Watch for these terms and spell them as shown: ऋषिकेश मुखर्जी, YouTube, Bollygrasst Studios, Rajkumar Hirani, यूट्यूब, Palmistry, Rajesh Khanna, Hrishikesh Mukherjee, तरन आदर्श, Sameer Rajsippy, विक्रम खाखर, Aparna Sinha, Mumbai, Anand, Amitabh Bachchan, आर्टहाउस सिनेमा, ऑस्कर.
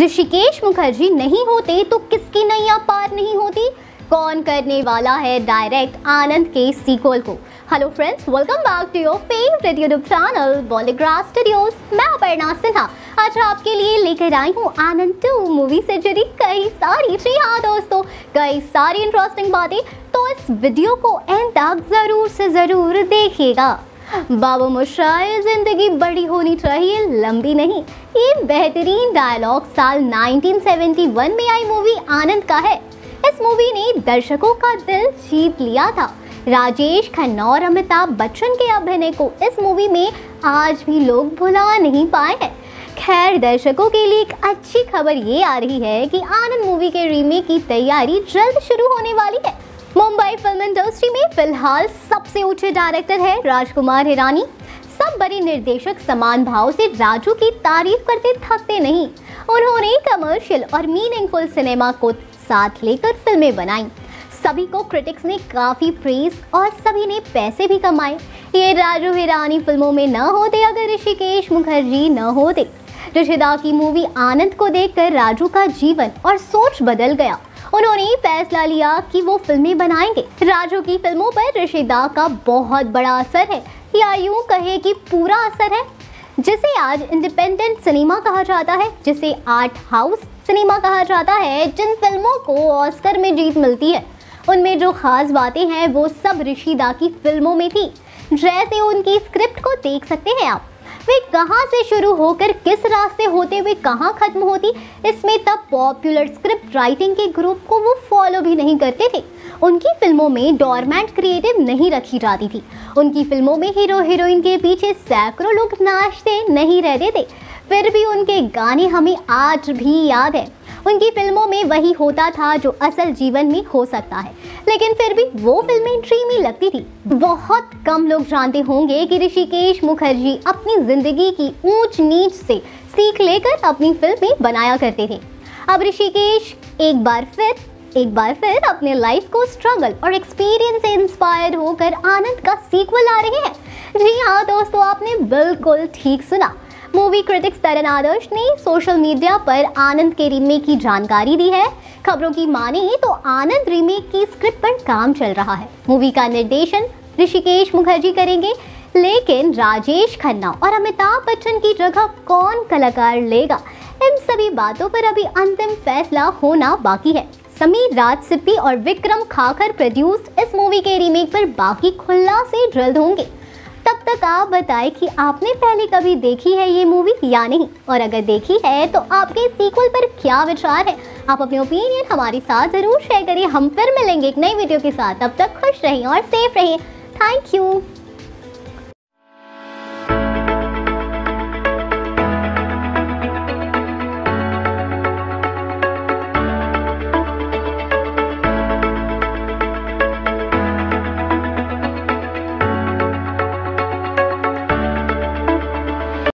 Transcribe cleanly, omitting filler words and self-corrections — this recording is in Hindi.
ऋषिकेश मुखर्जी नहीं होते तो किसकी नैया पार नहीं होती। कौन करने वाला है डायरेक्ट आनंद के सीक्वल को। Hello friends, welcome back to your favourite यूट्यूब channel बॉलीग्रास्ट स्टूडियोज। मैं अपर्णा सिन्हा आज आपके लिए लेकर आई हूँ आनंद 2 मूवी से जुड़ी कई सारी, जी हाँ दोस्तों, कई सारी इंटरेस्टिंग बातें। तो इस वीडियो को एंड तक जरूर से ज़रूर देखिएगा। बाबू मोशाय, जिंदगी बड़ी होनी चाहिए लंबी नहीं, ये बेहतरीन डायलॉग साल 1971 में आई मूवी आनंद का है। इस मूवी ने दर्शकों का दिल जीत लिया था। राजेश खन्ना और अमिताभ बच्चन के अभिनय को इस मूवी में आज भी लोग भुला नहीं पाए हैं। खैर, दर्शकों के लिए एक अच्छी खबर ये आ रही है कि आनंद मूवी के रीमेक की तैयारी जल्द शुरू होने वाली है। मुंबई फिल्म इंडस्ट्री में फिलहाल सबसे ऊंचे डायरेक्टर है राजकुमार हिरानी। सब बड़े निर्देशक समान भाव से राजू की तारीफ करते थकते नहीं। उन्होंने कमर्शियल और मीनिंगफुल सिनेमा को साथ लेकर फिल्में बनाई। सभी को क्रिटिक्स ने काफ़ी प्रेज और सभी ने पैसे भी कमाए। ये राजू हिरानी फिल्मों में न होते अगर ऋषिकेश मुखर्जी न होते। रिश्तेदार की मूवी आनंद को देखकर राजू का जीवन और सोच बदल गया। उन्होंने फैसला लिया कि वो फिल्में बनाएंगे। राजू की फिल्मों पर रिश्तेदार का बहुत बड़ा असर है, या यूँ कहे कि पूरा असर है, जिसे आज इंडिपेंडेंट सिनेमा कहा जाता है, जिसे आर्ट हाउस सिनेमा कहा जाता है। जिन फिल्मों को ऑस्कर में जीत मिलती है उनमें जो खास बातें हैं वो सब रिश्तेदार की फिल्मों में थी। जैसे उनकी स्क्रिप्ट को देख सकते हैं आप, वे कहाँ से शुरू होकर किस रास्ते होते हुए कहाँ ख़त्म होती। इसमें तब पॉपुलर स्क्रिप्ट राइटिंग के ग्रुप को वो फॉलो भी नहीं करते थे। उनकी फिल्मों में डॉर्मेंट क्रिएटिव नहीं रखी जाती थी। उनकी फिल्मों में हीरो हीरोइन के पीछे सैकड़ों लोग नाचते नहीं रहते थे। फिर भी उनके गाने हमें आज भी याद है। उनकी फिल्मों में वही होता था जो असल जीवन में हो सकता है, लेकिन फिर भी वो फिल्में ड्रीमी लगती थी। बहुत कम लोग जानते होंगे कि ऋषिकेश मुखर्जी अपनी ज़िंदगी की ऊंच नीच से सीख लेकर अपनी फिल्में बनाया करते थे। अब ऋषिकेश एक बार फिर अपने लाइफ को स्ट्रगल और एक्सपीरियंस से इंस्पायर होकर आनंद का सीक्वल ला रहे हैं। जी हाँ दोस्तों, आपने बिल्कुल ठीक सुना। मूवी क्रिटिक्स तरन आदर्श ने सोशल मीडिया पर आनंद के रीमेक की जानकारी दी है। खबरों की माने तो आनंद रीमेक की स्क्रिप्ट पर काम चल रहा है। मूवी का निर्देशन ऋषिकेश मुखर्जी करेंगे, लेकिन राजेश खन्ना और अमिताभ बच्चन की जगह कौन कलाकार लेगा, इन सभी बातों पर अभी अंतिम फैसला होना बाकी है। समीर राजसिप्पी और विक्रम खाखर प्रोड्यूस्ड इस मूवी के रीमेक पर बाकी खुलासे जल्द होंगे। तब तक आप बताएं कि आपने पहले कभी देखी है ये मूवी या नहीं, और अगर देखी है तो आपके सीक्वल पर क्या विचार है। आप अपने ओपिनियन हमारे साथ ज़रूर शेयर करिए। हम फिर मिलेंगे एक नई वीडियो के साथ। तब तक खुश रहें और सेफ रहें। Thank you.